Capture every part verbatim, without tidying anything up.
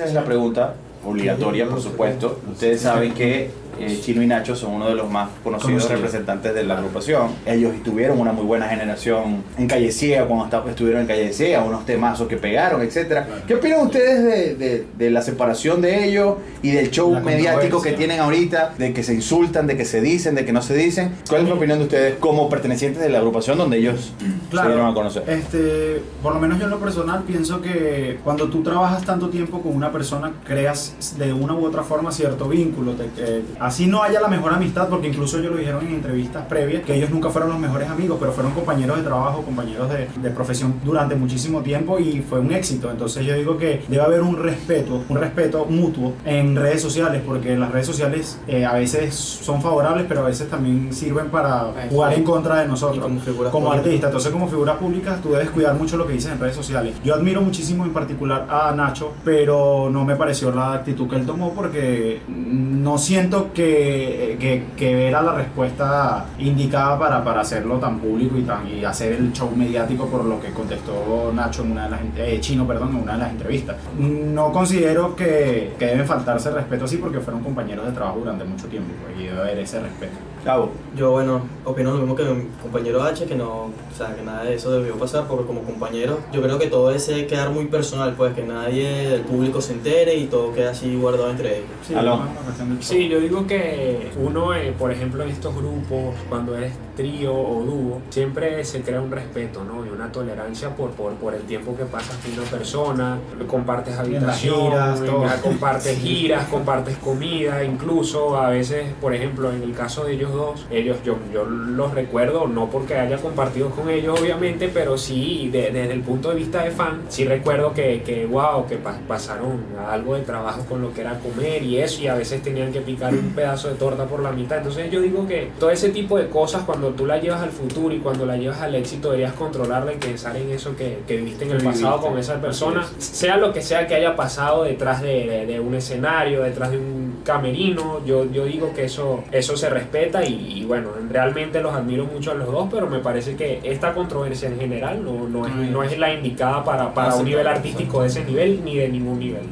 hacer la pregunta obligatoria, por supuesto. Ustedes saben que eh, Chyno y Nacho son uno de los más conocidos representantes de la agrupación. Ellos tuvieron una muy buena generación en Calle Ciega, cuando hasta, estuvieron en Calle Ciega, unos temazos que pegaron, etcétera. ¿Qué opinan ustedes de, de, de la separación de ellos y del show mediático que tienen ahorita, de que se insultan, de que se dicen, de que no se dicen? ¿Cuál es la opinión de ustedes como pertenecientes de la agrupación donde ellos claro, se dieron a conocer? Este, por lo menos yo en lo personal pienso que cuando tú trabajas tanto tiempo con una persona, creas de una u otra forma cierto vínculo, te, eh, así no haya la mejor amistad, porque incluso ellos lo dijeron en entrevistas previas que ellos nunca fueron los mejores amigos, pero fueron compañeros de trabajo, compañeros de, de profesión durante muchísimo tiempo y fue un éxito. Entonces yo digo que debe haber un respeto, un respeto mutuo en redes sociales, porque las redes sociales eh, a veces son favorables, pero a veces también sirven para jugar en contra de nosotros como artistas. Entonces como figuras públicas tú debes cuidar mucho lo que dices en redes sociales. Yo admiro muchísimo en particular a Nacho, pero no me pareció la actitud que él tomó, porque no siento que, que, que era la respuesta indicada para, para hacerlo tan público y, tan, y hacer el show mediático, por lo que contestó Nacho en una de las, eh, Chyno, perdón, en una de las entrevistas. No considero que, que deben faltarse respeto así, porque fueron compañeros de trabajo durante mucho tiempo, pues, y debe haber ese respeto. Gabo. Yo, bueno, opino lo mismo que mi compañero H, que no, o sea, que nada de eso debió pasar, porque como compañero yo creo que todo ese quedar muy personal, pues que nadie del público se entere y todo queda así guardado entre ellos. Sí, ¿Aló? Sí, yo digo que uno, eh, por ejemplo, en estos grupos, cuando eres trío o dúo, siempre se crea un respeto, ¿no? Y una tolerancia por, por, por el tiempo que pasas con una persona, compartes habitación, giras, ya, compartes giras, compartes comida, incluso a veces, por ejemplo, en el caso de ellos dos, ellos yo, yo los recuerdo, no porque haya compartido con ellos obviamente, pero sí de, desde el punto de vista de fan, sí recuerdo que, que wow, que pa pasaron algo de trabajo con lo que era comer y eso, y a veces tenían que picar un pedazo de torta por la mitad. Entonces yo digo que todo ese tipo de cosas, cuando tú la llevas al futuro y cuando la llevas al éxito, deberías controlarla y pensar en eso que, que viviste en el pasado con esa persona, sea lo que sea que haya pasado detrás de, de, de un escenario, detrás de un camerino. Yo, yo digo que eso, eso se respeta. Y, y bueno, realmente los admiro mucho a los dos, pero me parece que esta controversia en general no, no, es, no es la indicada para, para un nivel artístico de ese nivel ni de ningún nivel.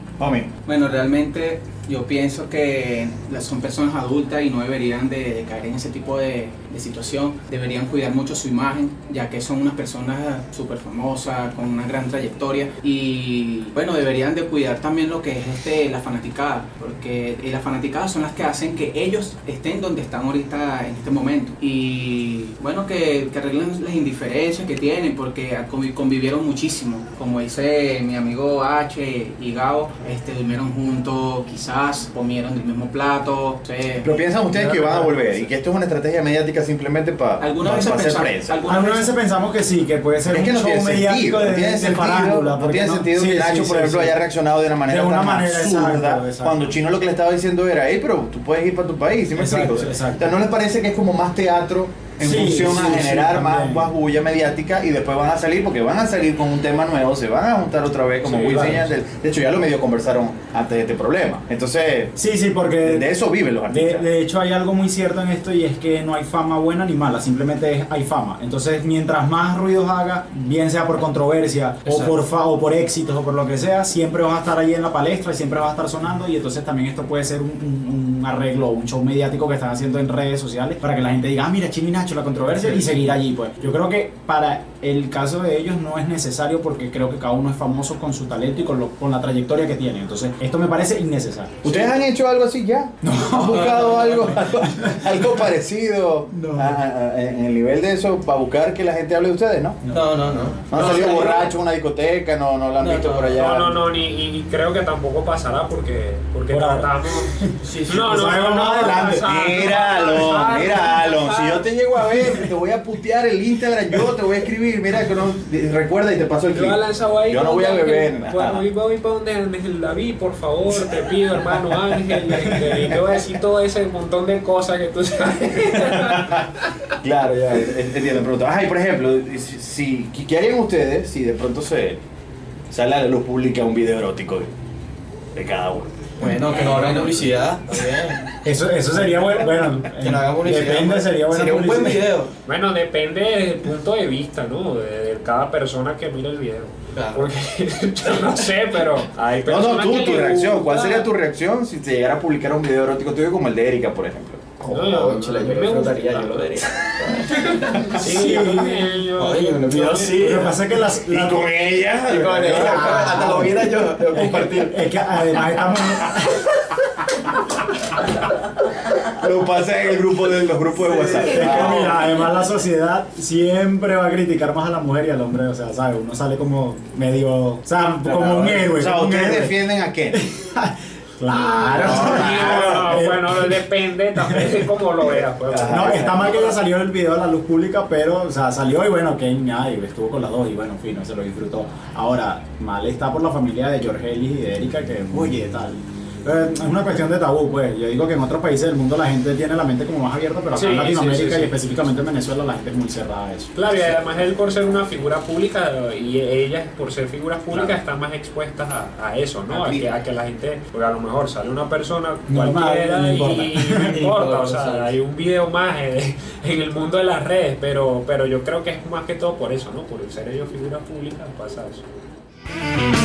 Bueno, realmente yo pienso que son personas adultas y no deberían de, de caer en ese tipo de, de situación. Deberían cuidar mucho su imagen, ya que son unas personas súper famosas, con una gran trayectoria. Y bueno, deberían de cuidar también lo que es este, la fanaticada, porque las fanaticadas son las que hacen que ellos estén donde están ahorita en este momento. Y bueno, que, que arreglen las indiferencias que tienen, porque convivieron muchísimo. Como dice mi amigo H y Gabo, este, durmieron juntos, quizás comieron del mismo plato. Se... Pero piensan ustedes que van a volver y que esto es una estrategia mediática simplemente para pa, hacer pensamos, prensa. Algunas, algunas veces pensamos que sí, que puede ser es que un no show mediático de, no tiene de sentido, parándula. No tiene no, sentido sí, que Nacho, sí, por sí, ejemplo, sí. haya reaccionado de una manera de una tan manera absurda. Exacto, exacto. Cuando Chyno lo que le estaba diciendo era, hey, pero tú puedes ir para tu país, ¿sí me exacto, explico? Exacto. O sea, ¿no les parece que es como más teatro en sí, función sí, a generar sí, más, más bulla mediática y después van a salir, porque van a salir con un tema nuevo, se van a juntar otra vez como sí, Will claro. de, de hecho ya lo medio conversaron antes de este problema, entonces sí, sí, porque de eso viven los artistas. De, de hecho hay algo muy cierto en esto, y es que no hay fama buena ni mala, simplemente es, hay fama. Entonces mientras más ruidos haga, bien sea por controversia o por, fa, o por éxitos o por lo que sea, siempre vas a estar ahí en la palestra y siempre vas a estar sonando, y entonces también esto puede ser un, un, un arreglo, un show mediático que están haciendo en redes sociales para que la gente diga, ah, mira, Chyno y Nacho, la controversia, y seguir allí. Pues yo creo que para el caso de ellos no es necesario, porque creo que cada uno es famoso con su talento y con, lo, con la trayectoria que tiene. Entonces esto me parece innecesario. ¿Ustedes sí. han hecho algo así ya? No. ¿Han buscado algo, algo, algo parecido no. a, a, a, en el nivel de eso para buscar que la gente hable de ustedes? No, no, no, no, no. ¿No han no, salido no, borrachos en una discoteca? No, no lo han no, visto no, por allá. No, no, no, ni, y creo que tampoco pasará, porque porque por tratamos sí, sí, no, no, no, no, no, adelante. Mira, Alon, mira, Alon, si yo te llego a ver, te voy a putear el Instagram, yo te voy a escribir, mira, que no recuerda y te paso el clip. Yo no voy a beber. Voy voy para donde Ángel David, por favor, te pido, hermano Ángel, y te voy a decir todo ese montón de cosas que tú sabes. Claro, ya entiendo, pero ay, por ejemplo, si ¿qué harían ustedes si de pronto se sale a la luz pública un video erótico de cada uno? Bueno, que no hagan publicidad. Eso, eso sería bueno. Bueno, que no hagan publicidad. Depende, sería bueno. Sería un buen video. Bueno, depende del punto de vista, ¿no? De, de cada persona que mire el video. Claro. Porque yo no sé, pero hay personas. No, no, tú, tu reacción. ¿Cuál sería tu reacción si te llegara a publicar un video erótico tuyo como el de Erika, por ejemplo? No, no, yo lo disfrutaría, yo lo vería. Sí, yo sí. Lo que pasa es que las... Y con ella... Hasta lo viera yo, te voy a compartir. Es que además estamos... Lo pasa en el grupo de, los grupos de WhatsApp. Es que mira, además la sociedad siempre va a criticar más a la mujer y al hombre, o sea, ¿sabes? Uno sale como medio... O sea, como un héroe. O sea, ¿ustedes defienden a qué? Claro, claro. No, bueno, depende también de cómo lo veas. Pues. No, está mal que ya salió el video a la luz pública, pero, o sea, salió y bueno, que nadie estuvo con las dos y bueno, fino, se lo disfrutó. Ahora, mal está por la familia de Jorge Elli y de Erika, que oye, tal. Eh, es una cuestión de tabú, pues. Yo digo que en otros países del mundo la gente tiene la mente como más abierta, pero acá sí, en Latinoamérica sí, sí, sí. y específicamente en Venezuela la gente es muy cerrada a eso. Claro, y además él por ser una figura pública y ellas por ser figuras públicas claro. están más expuestas a, a eso, ¿no? A que, a que la gente, porque a lo mejor sale una persona cualquiera no, no, no importa. y no importa, o sea, hay un video más eh, en el mundo de las redes, pero, pero yo creo que es más que todo por eso, ¿no? Por ser ellos figuras públicas pasa eso.